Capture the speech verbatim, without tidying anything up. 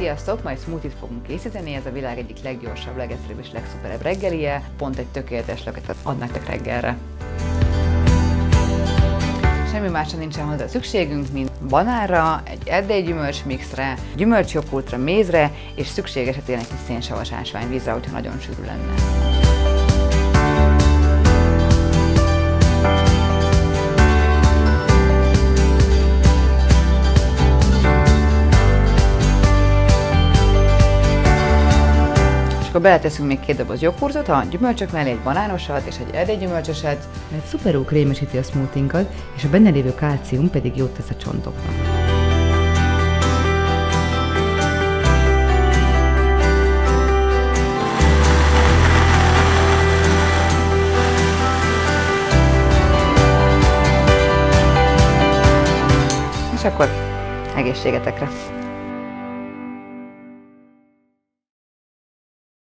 Sziasztok! Majd smoothie-t fogunk készíteni, ez a világ egyik leggyorsabb, legegyszerűbb és legszuperebb reggelie. Pont egy tökéletes löketet ad nektek reggelre. Semmi másra nincsen hozzá szükségünk, mint banánra, egy erdei gyümölcsmixre, gyümölcsjoghurtra, mézre, és szükség esetén egy kis szénsavas ásványvízre, hogyha nagyon sűrű lenne. És akkor beleteszünk még két doboz joghurtot, a gyümölcsök mellé egy banánosat és egy erdei gyümölcsöset. Mert szuperul krémesíti a smoothie-inkat, és a benne lévő kalcium pedig jót tesz a csontoknak. És akkor egészségetekre!